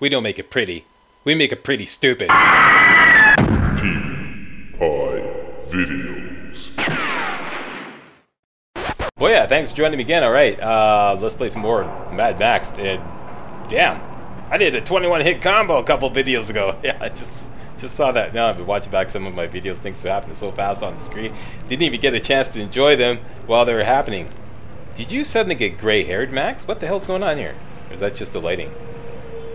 We don't make it pretty. We make it pretty stupid. Videos. Well, yeah, thanks for joining me again. Alright, let's play some more Mad Max. Damn, I did a 21-hit combo a couple videos ago. Yeah, I just saw that. Now I've been watching back some of my videos. Things were happening so fast on the screen. Didn't even get a chance to enjoy them while they were happening. Did you suddenly get gray-haired, Max? What the hell's going on here? Or is that just the lighting?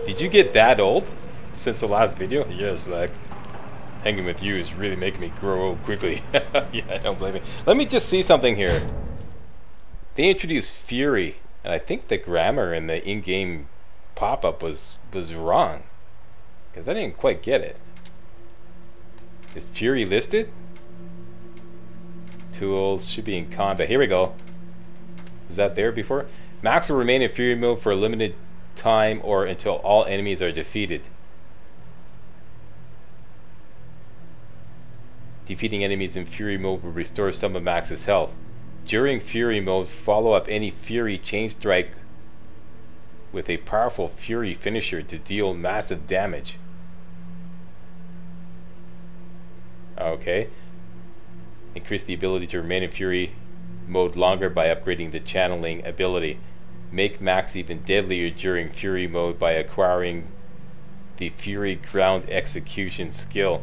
Did you get that old since the last video? Yes, like... hanging with you is really making me grow old quickly. Yeah, I don't blame you. Let me just see something here. They introduced Fury, and I think the grammar in the in-game pop-up was wrong, because I didn't quite get it. Is Fury listed? Tools should be in combat. Here we go. Was that there before? Max will remain in Fury mode for a limited time or until all enemies are defeated. Defeating enemies in Fury mode will restore some of Max's health. During Fury mode, follow up any Fury chain strike with a powerful Fury finisher to deal massive damage. Okay. Increase the ability to remain in Fury mode longer by upgrading the channeling ability. Make Max even deadlier during Fury mode by acquiring the Fury ground execution skill.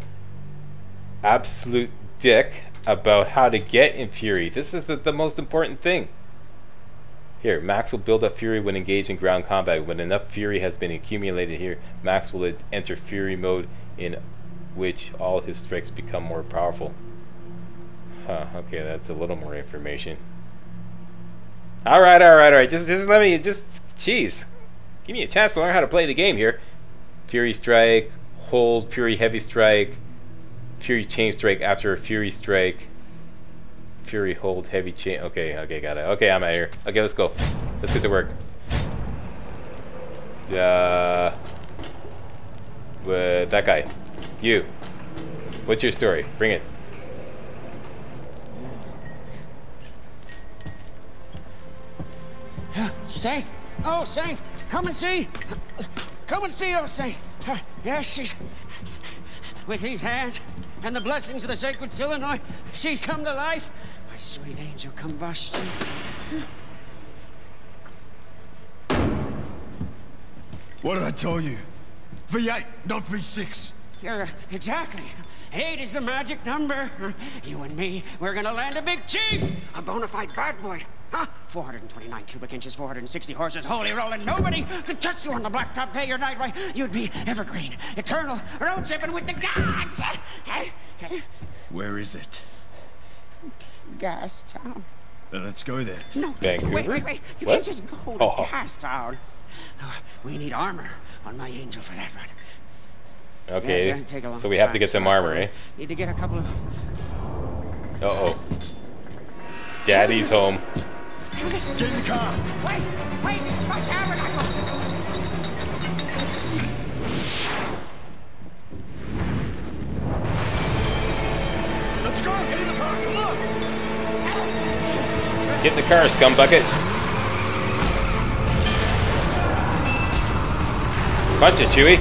Absolute dick about how to get in Fury. This is the most important thing. Here, Max will build up Fury when engaged in ground combat. When enough Fury has been accumulated here, Max will enter Fury mode, in which all his strikes become more powerful. Huh, okay, that's a little more information. Alright, alright, alright. Just let me, jeez. Give me a chance to learn how to play the game here. Fury strike, hold, Fury heavy strike, Fury chain strike after a Fury strike. Fury hold heavy chain. Okay, okay, got it. Okay, I'm out of here. Okay, let's go. Let's get to work. With that guy. You. What's your story? Bring it. Saint? Oh, Saint! Come and see! Come and see, oh, Saint! Yes, she's... with these hands and the blessings of the sacred solenoid, she's come to life. My sweet angel combustion. What did I tell you? V8, not V6. Yeah, exactly. 8 is the magic number. You and me, we're gonna land a big chief, a bona fide bad boy. Huh? 429 cubic inches, 460 horses, holy rolling. Nobody could touch you on the blacktop day or night. Why, you'd be evergreen, eternal, road tripping with the gods. Where is it? Gastown. Let's go there. No, Vancouver? Wait. You can't just go to Gastown. We need armor on my angel for that run. Okay, yeah, so we have to get some armor, eh? Need to get a couple of... uh-oh. Daddy's home. Get in the car! Wait! Wait! My tabernacle! Let's go! Get in the car! Come on! Get in the car, scumbucket! Punch it, Chewie!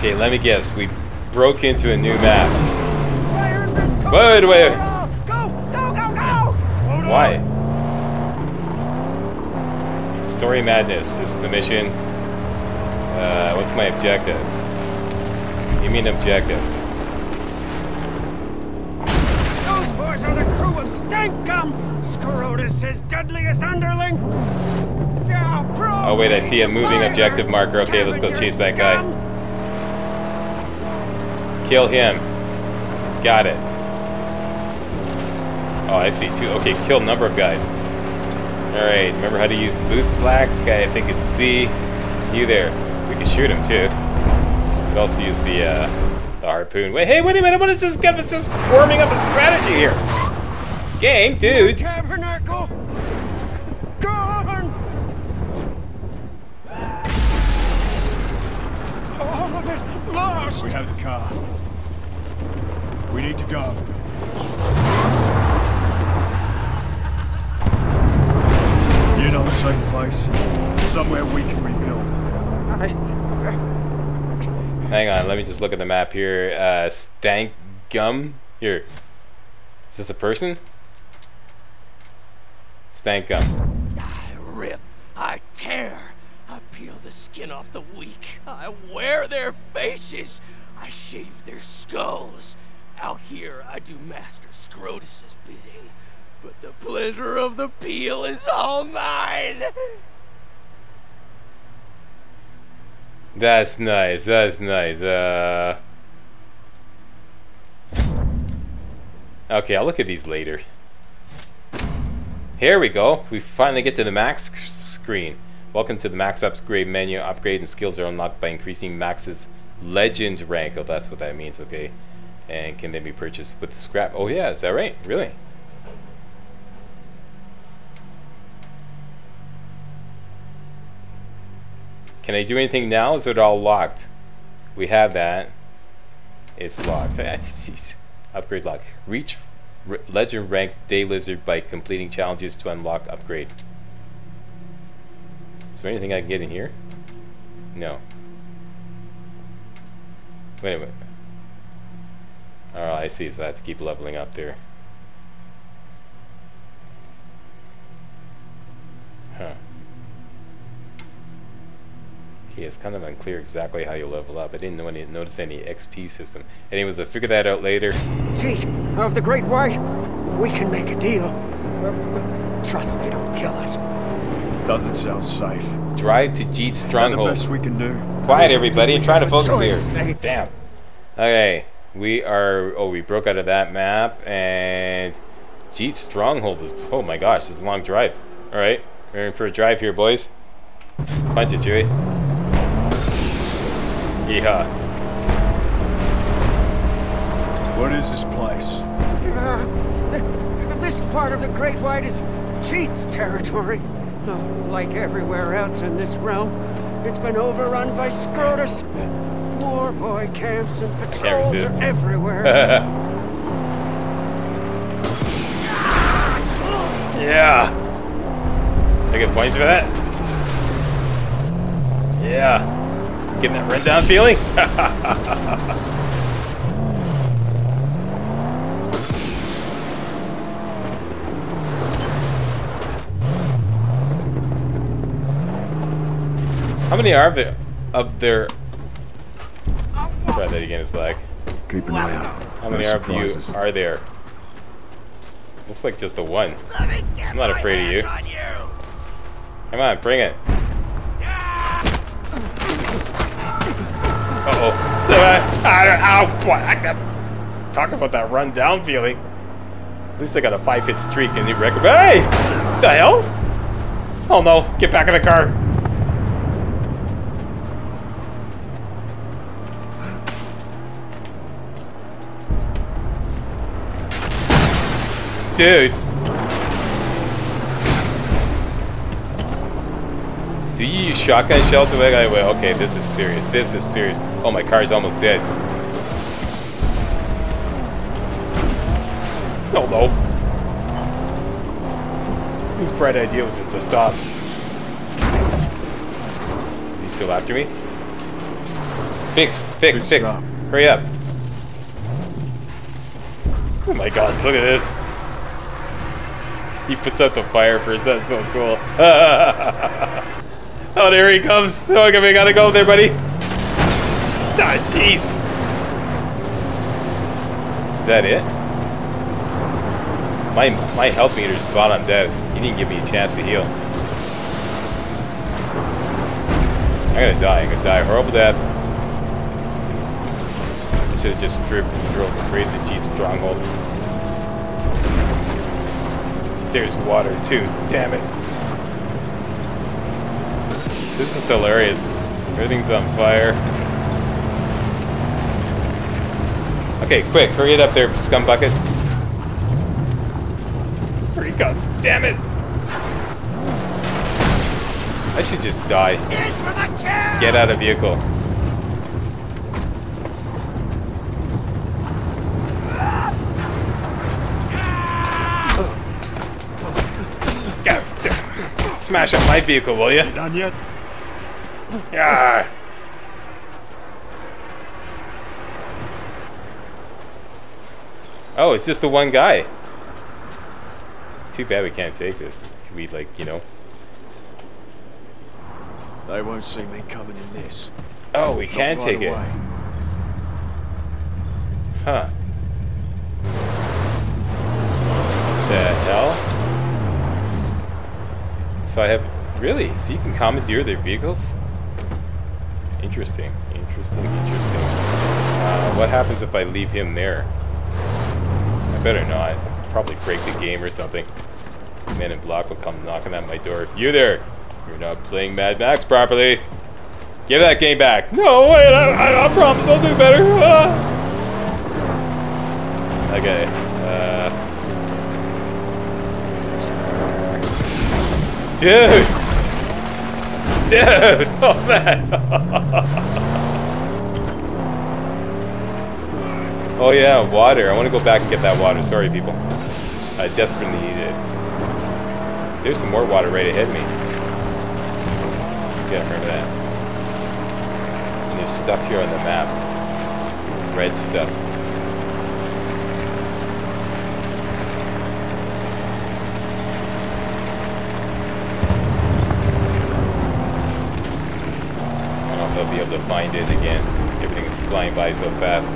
Okay, let me guess. We broke into a new map. Wait. Go! Why? Story madness. This is the mission. What's my objective? Give me an objective. Those boys are the crew of Stank Gum, Scrotus, his deadliest underling. Oh wait, I see a moving objective marker. Okay, let's go chase that guy. Kill him. Got it. Oh, I see two. Okay, kill a number of guys. Alright, remember how to use boost slack? I think it's Z. You there. We can shoot him too. We could also use the harpoon. Wait, hey, wait a minute. What is this gun? It's just warming up a strategy here. Game, dude. Tabernacle. Gone. Gum. You know the same place? Somewhere we can rebuild. Hang on, let me just look at the map here. Stank Gum? Here. Is this a person? Stank Gum. I rip. I tear. I peel the skin off the weak. I wear their faces. I shave their skulls. Out here, I do Master Scrotus's bidding. But the pleasure of the peel is all mine. That's nice. That's nice. Okay, I'll look at these later. Here we go. We finally get to the max screen. Welcome to the max upgrade menu. Upgrade and skills are unlocked by increasing Max's legend rank. Oh, that's what that means. Okay. And can they be purchased with the scrap? Oh yeah, is that right? Really? Can I do anything now? Is it all locked? We have that. It's locked. Jeez. Upgrade lock. Reach legend rank Day Lizard by completing challenges to unlock upgrade. Is there anything I can get in here? No. Wait a minute. Oh, I see. So I have to keep leveling up there. Huh. Okay, it's kind of unclear exactly how you level up. I didn't know notice any XP system. Anyways, I'll figure that out later. Jeet, of the Great White, we can make a deal. Trust they don't kill us. Doesn't sound safe. Drive to Jeet's stronghold. The best we can do. Quiet, everybody. I'm trying to focus here. Damn. Okay, we are. Oh, we broke out of that map, and Jeet's stronghold is. Oh my gosh, this is a long drive. All right, we're in for a drive here, boys. Punch it, Chewie. Yeah. What is this place? This part of the Great White is Jeet's territory. Like everywhere else in this realm, it's been overrun by Scrotus. War boy camps and patrols are everywhere. Yeah. I get points for that? Yeah. Getting that rundown feeling? How many are there of their... Try that again, it's like... Keep an eye out. How many are there? Looks like just the one. I'm not afraid of you. Come on, bring it. Uh-oh. Boy, I got... Talk about that rundown feeling. At least I got a 5-hit streak in the record. Hey! What the hell? Oh no, get back in the car. Dude. Do you use shotgun shells? Okay, this is serious. This is serious. Oh, my car's almost dead. Oh no. Whose bright idea was this to stop? Is he still after me? Fix. Stop. Hurry up. Oh my gosh, look at this. He puts out the fire first. That's so cool. Oh, there he comes. Oh, okay, we gotta go there, buddy. Ah, jeez. Is that it? My health meter's bottom dead. He didn't give me a chance to heal. I'm gonna die. Horrible death. I should have just drove straight to Jeet's stronghold. There's water, too. Damn it. This is hilarious. Everything's on fire. Okay, quick, hurry it up there, scum bucket. Here he comes, damn it! I should just die. Get out of vehicle. smash up my vehicle, will you? Not yet. Yeah. Oh, it's just the one guy. Too bad we can't take this. Can we, like, you know? They won't see me coming in this. Oh, we can take it. Huh. The hell? So I have... Really? So you can commandeer their vehicles? Interesting. Interesting. Interesting. What happens if I leave him there? I better not. I'll probably break the game or something. Man in Black will come knocking at my door. You there! You're not playing Mad Max properly. Give that game back. No, wait, I promise I'll do better. Ah. Okay. Dude! Dude! Oh, man. Oh, yeah, water. I want to go back and get that water. Sorry, people. I desperately need it. There's some more water right ahead of me. Yeah, remember that. And there's stuff here on the map. Red stuff. I don't know if I'll be able to find it again. Everything is flying by so fast.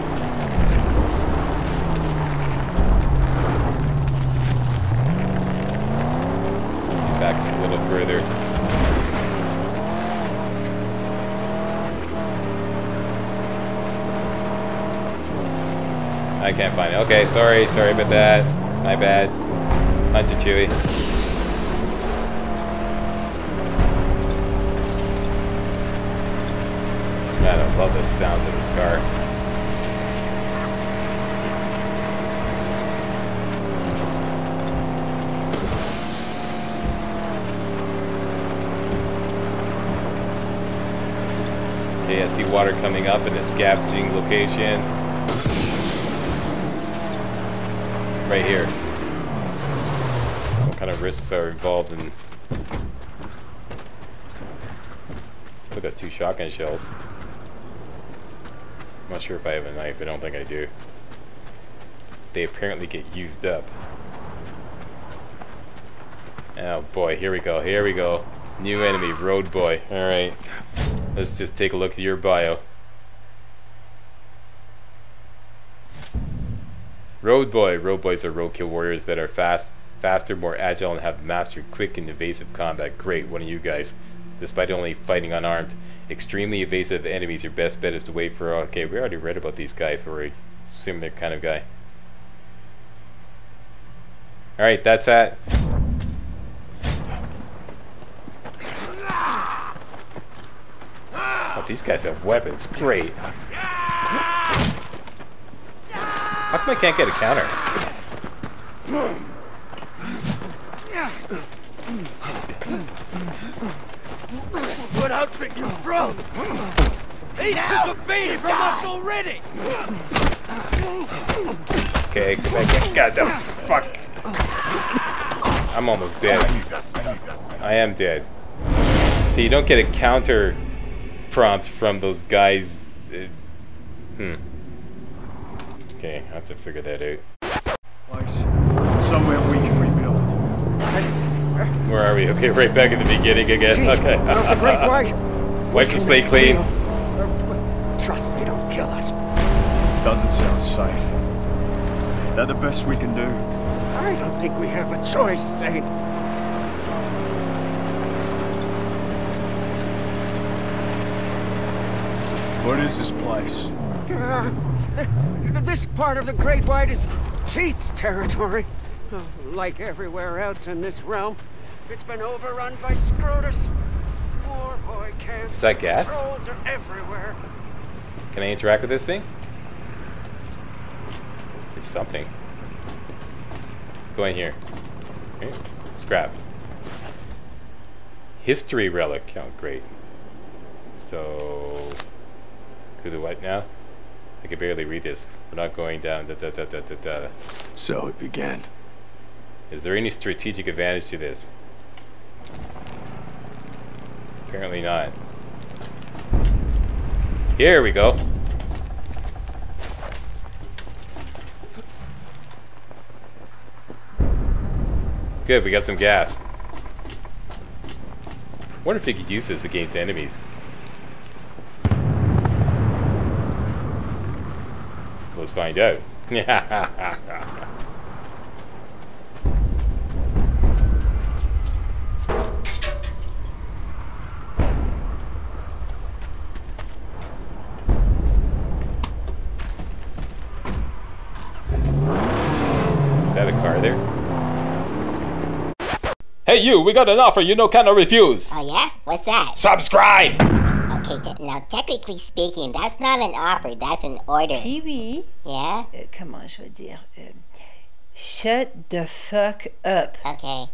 Get back just a little further. I can't find it. Okay, sorry about that. My bad. Punch it, Chewy. I don't love the sound of this car. Okay, I see water coming up in the scavenging location. Right here. What kind of risks are involved in... Still got 2 shotgun shells. I'm not sure if I have a knife, I don't think I do. They apparently get used up. Oh boy, here we go, here we go. New enemy, Road Boy. Alright, let's just take a look at your bio. Road Boy. Road Boys are roadkill warriors that are faster, more agile, and have mastered quick and evasive combat. Great, one of you guys. Despite only fighting unarmed, extremely evasive enemies, your best bet is to wait for... Okay, we already read about these guys, or assume they're kind of guy. Alright, that's that. Oh, these guys have weapons. Great. How come I can't get a counter? What outfit you from? He took a beating from us already! Okay, come back in. God damn, fuck. I'm almost dead. I am dead. See, you don't get a counter prompt from those guys. Okay, I have to figure that out. Place. Somewhere we can rebuild. Where are we? Okay, right back at the beginning again. Jeez, okay. We're the Great White. Wipe the slate clean. Trust they don't kill us. Doesn't sound safe. Is that the best we can do? I don't think we have a choice, Stank. What is this place? This part of the Great White is Jeet's territory. Like everywhere else in this realm, it's been overrun by Scrotus. War boy camps. Is that gas? Trolls are everywhere. Can I interact with this thing? It's something. Go in here. Okay. Scrap. History relic. Oh, great. So, who the what now? I can barely read this. We're not going down. Da, da, da, da, da, da. So it began. Is there any strategic advantage to this? Apparently not. Here we go. Good, we got some gas. Wonder if you could use this against enemies. Let's find out. Hey you, we got an offer you no cannot refuse. Oh yeah? What's that? Subscribe! Okay, now technically speaking, that's not an offer, that's an order. Kiwi? Yeah? Comment je veux dire? Shut the fuck up. Okay.